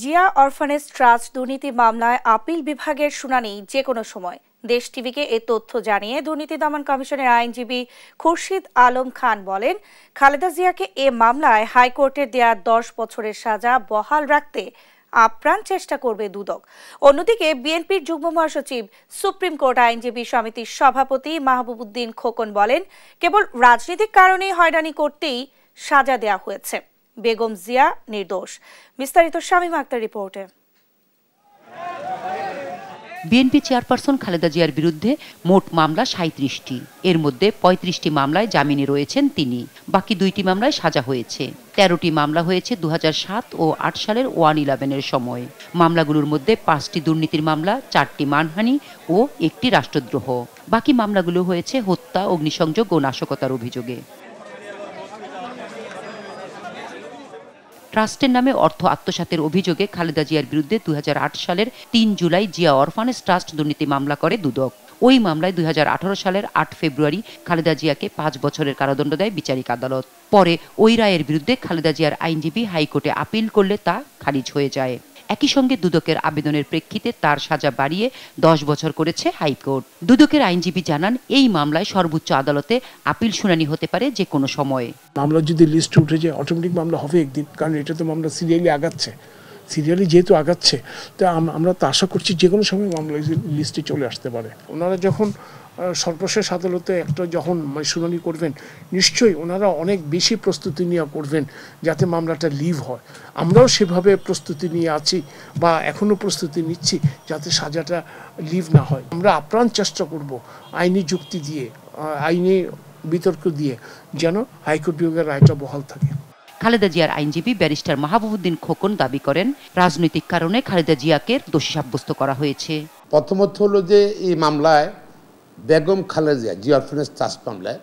Zia orphanage trust দুর্নীতি মামলায় appeal বিভাগের শুনানি যে কোনো সময়। দেশ টিভিকে এ তথ্য জানিয়ে দুর্নীতি দমন কমিশনের আইনজীবী খুরশিদ আলম খান বলেন, খালেদা জিয়াকে এ মামলায় হাইকোর্টের দেয়া 10 বছরের সাজা বহাল রাখতে আপ্রাণ চেষ্টা করবে দুদক। অন্যদিকে বিএনপির যুগ্ম মহাসচিব, সুপ্রিম কোর্ট আইনজীবী সমিতির সভাপতি মাহবুব খোকন বলেন, কেবল রাজনৈতিক কারণে হয়রানি করতেই সাজা দেয়া হয়েছে, বেগম জিয়া নির্দোষ। বিস্তারিত শামীমা আক্তার রিপোর্টে। বিএনপি চেয়ারপারসন খালেদা জিয়ার বিরুদ্ধে মোট মামলা 37টি, এর মধ্যে 35টি মামলায় জামিনে রয়েছেন তিনি। বাকি 2টি মামলায় সাজা হয়েছে। 13টি মামলা হয়েছে 2007 ও 8 সালের 1/11-এর সময়। মামলাগুলোর মধ্যে 5টি দুর্নীতির মামলা, 4টি মানহানি ও 1টি রাষ্ট্রদ্রোহ। বাকি মামলাগুলো হয়েছে হত্যা, অগ্নিসংযোগ ও নাশকতার অভিযোগে। ট্রাস্টের নামে অর্থ আত্মসাতের অভিযোগে খালেদা জিয়ার বিরুদ্ধে 2008 সালের 3 জুলাই জিয়া অরফানেজ ট্রাস্ট দুর্নীতি মামলা করে দুদক। ওই মামলায় 2018 সালের 8 ফেব্রুয়ারি খালেদা জিয়াকে 5 বছরের কারাদণ্ড দেয় বিচারিক আদালত। পরে ওই রায়ের বিরুদ্ধে খালেদা জিয়ার আইনজীবী হাইকোর্টে আপিল করলে তা খারিজ হয়ে যায়। একই সঙ্গে দুদকের আবেদনের প্রেক্ষিতে তার সাজা বাড়িয়ে 10 বছর করেছে হাইকোর্ট। দুদকের আইনজীবী জানান, এই মামলায় সর্বোচ্চ আদালতে আপিল শুনানি হতে পারে যে কোনো সময়। মামলা যদি লিস্ট উঠে যায়, অটোমেটিক মামলা হবে একদিন, কারণ এটা তো মামলা সিরিয়ালি আগাচ্ছে। সিরিয়ালি যেহেতু আগাচ্ছে, তা আমরা তো আশা করছি যে কোনো সময় মামলা লিস্টে চলে আসতে পারে। ওনারা যখন সর্বশেষ আদালতে একটা যখন শুনানি করবেন, নিশ্চয়ই ওনারা অনেক বেশি প্রস্তুতি নিয়ে করবেন যাতে মামলাটা লিভ হয়। আমরাও সেভাবে প্রস্তুতি নিয়ে আছি বা এখনও প্রস্তুতি নিচ্ছি যাতে সাজাটা লিভ না হয়। আমরা আপ্রাণ চেষ্টা করব আইনি যুক্তি দিয়ে, আইনি বিতর্ক দিয়ে যেন হাইকোর্ট বিভাগের রায়টা বহাল থাকে। খালেদা জিয়ার আইনজীবী ব্যারিস্টার মাহবুব খোকন দাবি করেন, রাজনৈতিক কারণে খালেদা জিয়াকে দোষী সাব্যস্ত করা হয়েছে। প্রথমত হলো যে এই মামলায় বেগম খালেদা জিয়া, জিয়া অরফানেজ ট্রাস্ট মামলায়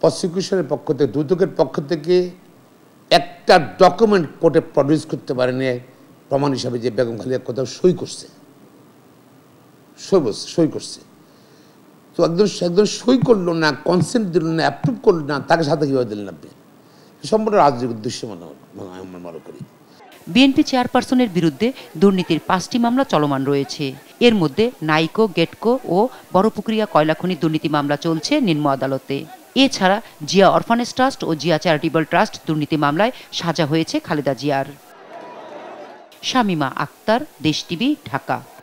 প্রসিকিউশনের পক্ষ থেকে, দুদকের পক্ষ থেকে একটা ডকুমেন্ট কোর্টে প্রডিউস করতে পারেনি প্রমাণ হিসাবে যে বেগম খালেদা কোথাও সই করছে। তো একদম সই করলো না, কনসেন্ট দিল না, অ্যাপ্রুভ করলো না, তাকে সাথে কীভাবে দিলেন আপনি? সম্পূর্ণ রাজনৈতিক উদ্দেশ্য মনে করি। বিএনপি চেয়ারপারসনের বিরুদ্ধে দুর্নীতির 5টি মামলা চলমান রয়েছে। এর মধ্যে নাইকো, গেটকো ও বড়পক্রিয়া কয়লাখনি দুর্নীতি মামলা চলছে নিম্ন আদালতে। এছাড়া জিয়া অরফানেজ ট্রাস্ট ও জিয়া চ্যারিটেবল ট্রাস্ট দুর্নীতি মামলায় সাজা হয়েছে খালেদা জিয়ার। শামীমা আক্তার, দেশ টিভি, ঢাকা।